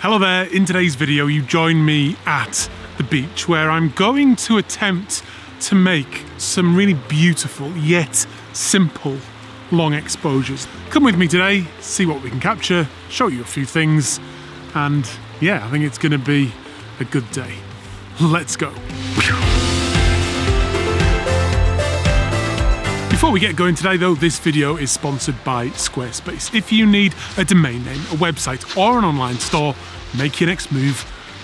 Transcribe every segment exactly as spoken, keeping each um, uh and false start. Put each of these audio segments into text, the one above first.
Hello there, in today's video you join me at the beach where I'm going to attempt to make some really beautiful yet simple long exposures. Come with me today, see what we can capture, show you a few things, and yeah, I think it's going to be a good day. Let's go. Before we get going today though, this video is sponsored by Squarespace. If you need a domain name, a website or an online store, make your next move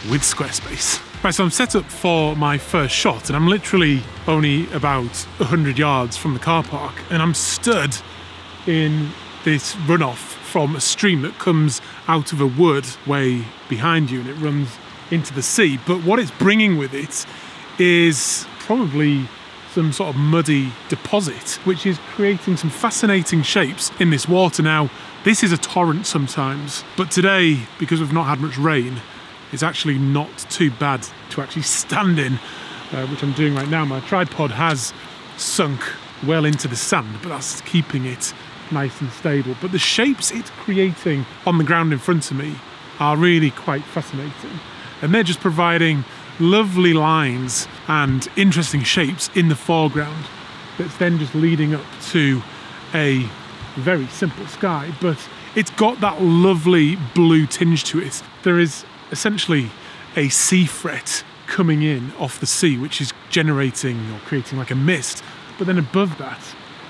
with Squarespace. Right, so I'm set up for my first shot and I'm literally only about a hundred yards from the car park and I'm stood in this runoff from a stream that comes out of a wood way behind you and it runs into the sea. But what it's bringing with it is probably some sort of muddy deposit, which is creating some fascinating shapes in this water. Now, this is a torrent sometimes, but today, because we've not had much rain, it's actually not too bad to actually stand in, uh, which I'm doing right now. My tripod has sunk well into the sand, but that's keeping it nice and stable. But the shapes it's creating on the ground in front of me are really quite fascinating. And they're just providing lovely lines and interesting shapes in the foreground that's then just leading up to a very simple sky, but it's got that lovely blue tinge to it. There is essentially a sea fret coming in off the sea, which is generating or creating like a mist, but then above that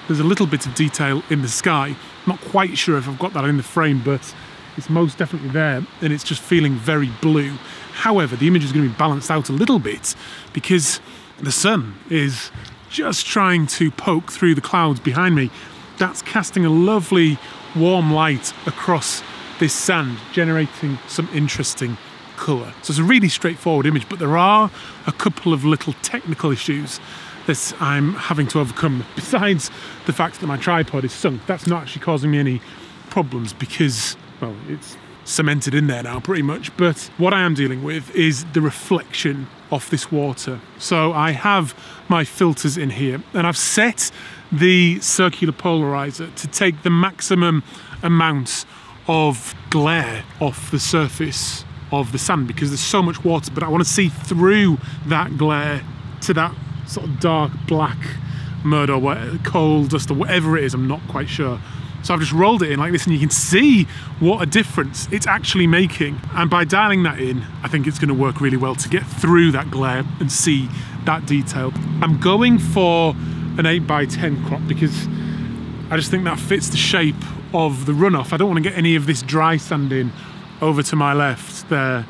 there's a little bit of detail in the sky. I'm not quite sure if I've got that in the frame, but it's most definitely there and it's just feeling very blue. However, the image is going to be balanced out a little bit because the sun is just trying to poke through the clouds behind me. That's casting a lovely warm light across this sand, generating some interesting colour. So it's a really straightforward image, but there are a couple of little technical issues that I'm having to overcome. Besides the fact that my tripod is sunk, that's not actually causing me any problems because, well, it's cemented in there now pretty much, but what I am dealing with is the reflection off this water. So I have my filters in here and I've set the circular polarizer to take the maximum amount of glare off the surface of the sand because there's so much water, but I want to see through that glare to that sort of dark black mud or whatever, coal dust or whatever it is, I'm not quite sure. So I've just rolled it in like this and you can see what a difference it's actually making. And by dialing that in, I think it's going to work really well to get through that glare and see that detail. I'm going for an eight by ten crop because I just think that fits the shape of the runoff. I don't want to get any of this dry sand in over to my left there.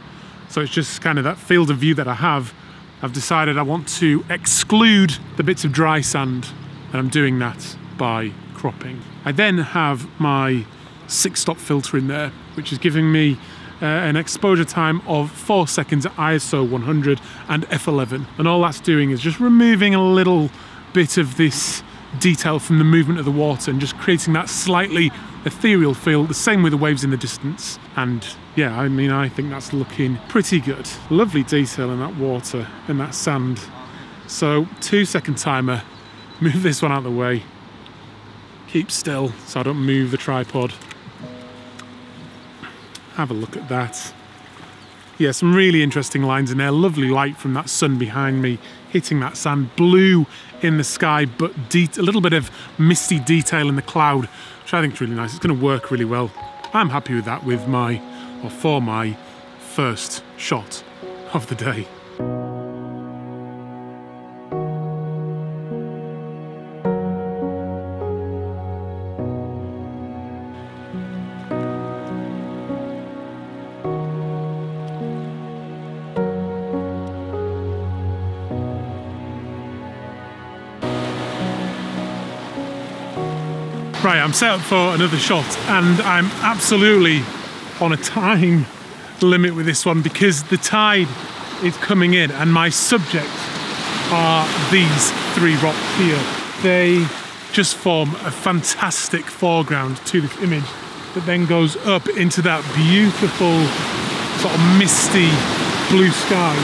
So it's just kind of that field of view that I have. I've decided I want to exclude the bits of dry sand and I'm doing that by cropping. I then have my six stop filter in there, which is giving me uh, an exposure time of four seconds at I S O one hundred and F eleven. And all that's doing is just removing a little bit of this detail from the movement of the water and just creating that slightly ethereal feel, the same with the waves in the distance. And yeah, I mean, I think that's looking pretty good. Lovely detail in that water and that sand. So two second timer, move this one out of the way. Keep still so I don't move the tripod. Have a look at that. Yeah, some really interesting lines in there. Lovely light from that sun behind me, hitting that sand. Blue in the sky, but a little bit of misty detail in the cloud, which I think is really nice. It's going to work really well. I'm happy with that with my, or for my first shot of the day. Right, I'm set up for another shot and I'm absolutely on a time limit with this one because the tide is coming in and my subject are these three rocks here. They just form a fantastic foreground to this image that then goes up into that beautiful sort of misty blue sky.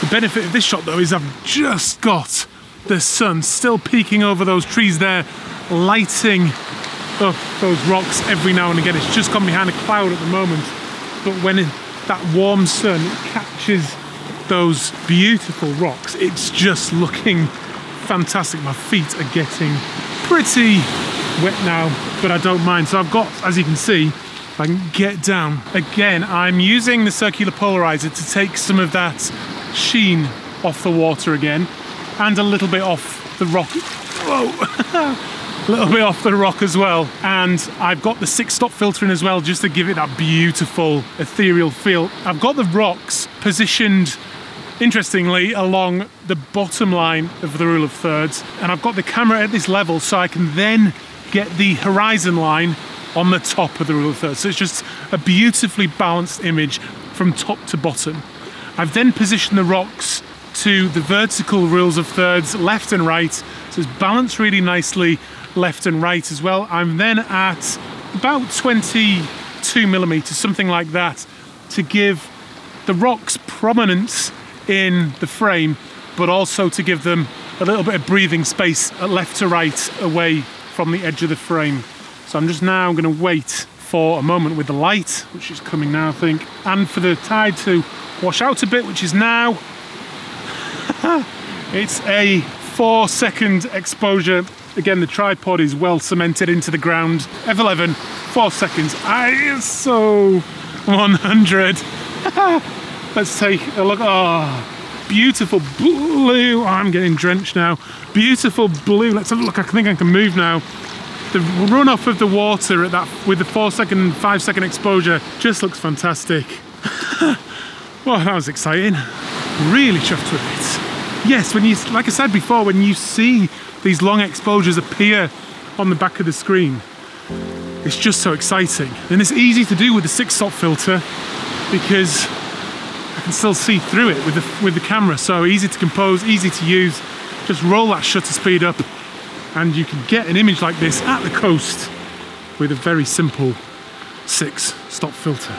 The benefit of this shot though is I've just got the sun still peeking over those trees there, lighting up those rocks every now and again. It's just gone behind a cloud at the moment, but when that warm sun, it catches those beautiful rocks. It's just looking fantastic. My feet are getting pretty wet now, but I don't mind. So I've got, as you can see, I can get down. Again, I'm using the circular polarizer to take some of that sheen off the water again, and a little bit off the rock. Whoa! A little bit off the rock as well, and I've got the six stop filter in as well, just to give it that beautiful ethereal feel. I've got the rocks positioned interestingly along the bottom line of the rule of thirds, and I've got the camera at this level so I can then get the horizon line on the top of the rule of thirds. So it's just a beautifully balanced image from top to bottom. I've then positioned the rocks to the vertical rules of thirds, left and right, so it's balanced really nicely left and right as well. I'm then at about twenty-two millimeters, something like that, to give the rocks prominence in the frame, but also to give them a little bit of breathing space at left to right away from the edge of the frame. So I'm just now going to wait for a moment with the light, which is coming now I think, and for the tide to wash out a bit, which is now. It's a four second exposure. Again, the tripod is well cemented into the ground. F eleven, four seconds, I S O one hundred. Let's take a look. Oh, beautiful blue. Oh, I'm getting drenched now. Beautiful blue. Let's have a look. I think I can move now. The runoff of the water at that with the four second, five second exposure just looks fantastic. Well, that was exciting. Really chuffed with it. Yes, when you, like I said before, when you see these long exposures appear on the back of the screen, it's just so exciting. And it's easy to do with the six stop filter because I can still see through it with the, with the camera. So easy to compose, easy to use. Just roll that shutter speed up and you can get an image like this at the coast with a very simple six stop filter.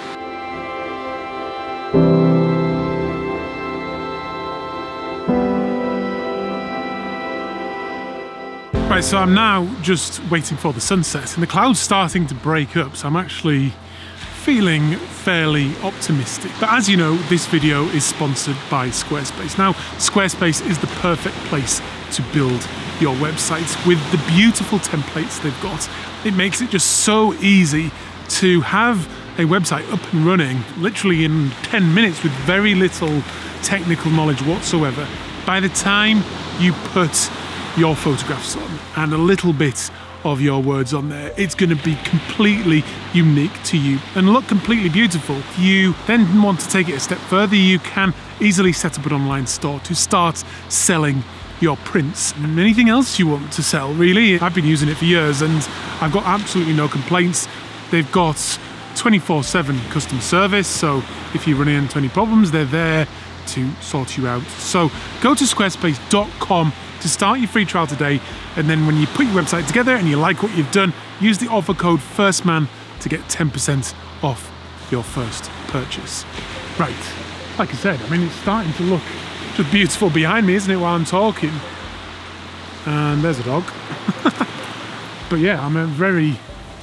Right, so I'm now just waiting for the sunset and the clouds starting to break up, so I'm actually feeling fairly optimistic. But as you know, this video is sponsored by Squarespace. Now, Squarespace is the perfect place to build your websites with the beautiful templates they've got. It makes it just so easy to have a website up and running literally in ten minutes with very little technical knowledge whatsoever. By the time you put your photographs on and a little bit of your words on there, it's going to be completely unique to you and look completely beautiful. If you then want to take it a step further, you can easily set up an online store to start selling your prints and anything else you want to sell, really. I've been using it for years and I've got absolutely no complaints. They've got twenty-four seven customer service, so if you run into any problems, they're there to sort you out. So go to squarespace dot com to start your free trial today, and then when you put your website together and you like what you've done, use the offer code FIRSTMAN to get ten percent off your first purchase. Right, like I said, I mean, it's starting to look just beautiful behind me, isn't it, while I'm talking? And there's a dog. But yeah, I'm very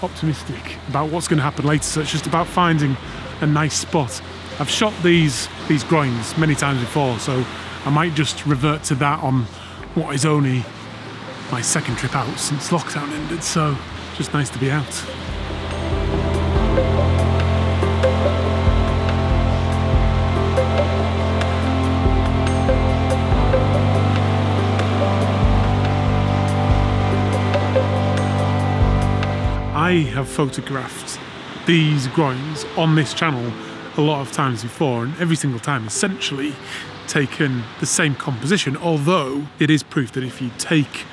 optimistic about what's going to happen later, so it's just about finding a nice spot. I've shot these, these groins many times before, so I might just revert to that on what is only my second trip out since lockdown ended, so just nice to be out. I have photographed these groins on this channel a lot of times before, and every single time essentially taken the same composition, although it is proof that if you take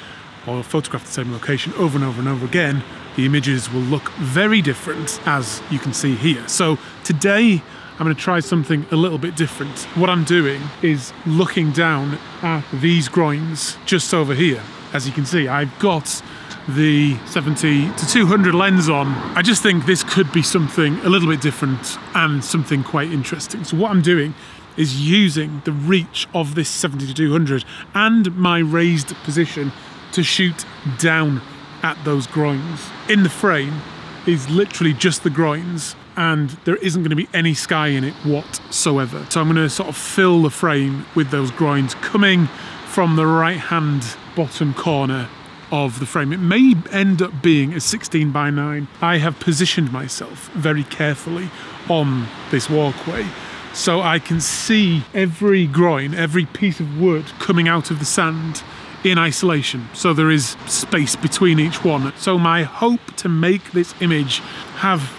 or photograph the same location over and over and over again, the images will look very different, as you can see here. So today I'm going to try something a little bit different. What I'm doing is looking down at these groins just over here. As you can see, I've got the seventy to two hundred lens on. I just think this could be something a little bit different and something quite interesting. So what I'm doing is using the reach of this seventy to two hundred and my raised position to shoot down at those groins. In the frame is literally just the groins, and there isn't going to be any sky in it whatsoever. So I'm going to sort of fill the frame with those groins coming from the right hand bottom corner of the frame. It may end up being a sixteen by nine. I have positioned myself very carefully on this walkway, so I can see every groin, every piece of wood coming out of the sand in isolation, so there is space between each one. So my hope to make this image have,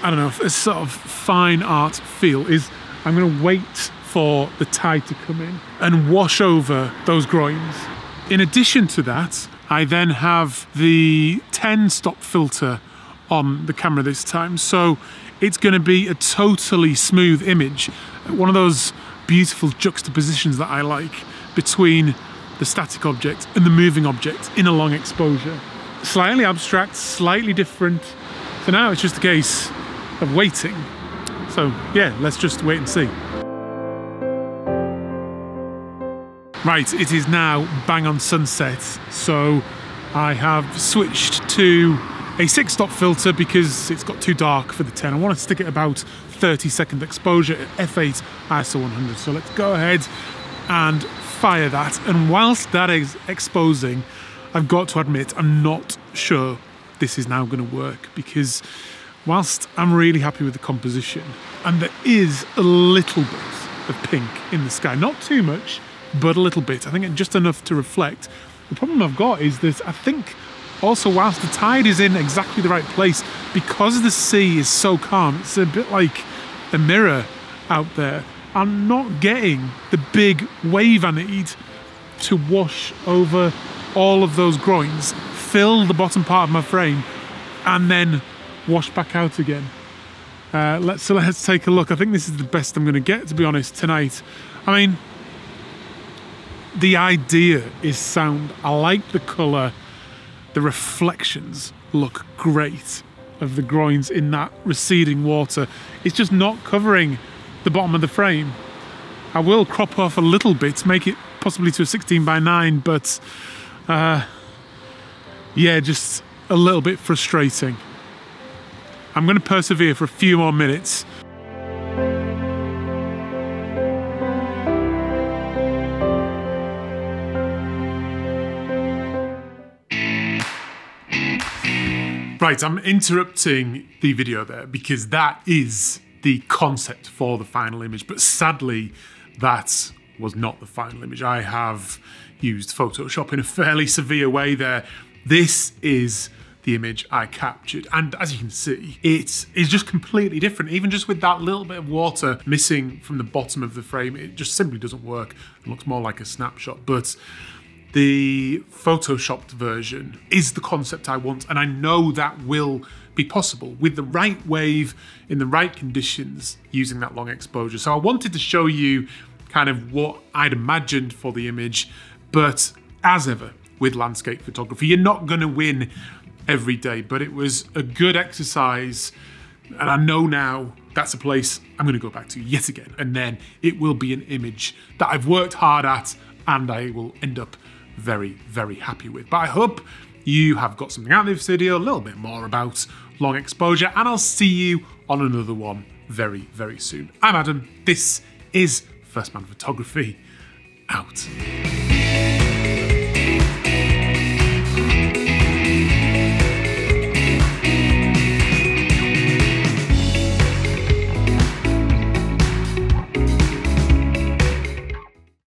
I don't know, a sort of fine art feel is I'm going to wait for the tide to come in and wash over those groins. In addition to that, I then have the ten stop filter on the camera this time, so it's going to be a totally smooth image. One of those beautiful juxtapositions that I like between the static object and the moving object in a long exposure. Slightly abstract, slightly different. So now it's just a case of waiting. So yeah, let's just wait and see. Right, it is now bang on sunset, so I have switched to a six stop filter because it's got too dark for the ten. I want to stick it about thirty second exposure at f eight I S O one hundred. So let's go ahead and fire that, and whilst that is exposing, I've got to admit I'm not sure this is now going to work, because whilst I'm really happy with the composition and there is a little bit of pink in the sky, not too much but a little bit, I think just enough to reflect, the problem I've got is that I think also whilst the tide is in exactly the right place, because the sea is so calm, it's a bit like a mirror out there. I'm not getting the big wave I need to wash over all of those groins, fill the bottom part of my frame, and then wash back out again. Uh, let's, so let's take a look. I think this is the best I'm going to get, to be honest, tonight. I mean, the idea is sound. I like the colour. The reflections look great of the groins in that receding water. It's just not covering the bottom of the frame. I will crop off a little bit, make it possibly to a sixteen by nine, but uh, yeah, just a little bit frustrating. I'm going to persevere for a few more minutes. Right, I'm interrupting the video there because that is the concept for the final image, but sadly that was not the final image. I have used Photoshop in a fairly severe way there. This is the image I captured, and as you can see, it is just completely different. Even just with that little bit of water missing from the bottom of the frame, it just simply doesn't work. It looks more like a snapshot, but the Photoshopped version is the concept I want, and I know that will be possible with the right wave in the right conditions using that long exposure. So I wanted to show you kind of what I'd imagined for the image, but as ever with landscape photography, you're not going to win every day, but it was a good exercise, and I know now that's a place I'm going to go back to yet again, and then it will be an image that I've worked hard at and I will end up very, very happy with. But I hope you have got something out of this video, a little bit more about long exposure, and I'll see you on another one very, very soon. I'm Adam, this is First Man Photography, out.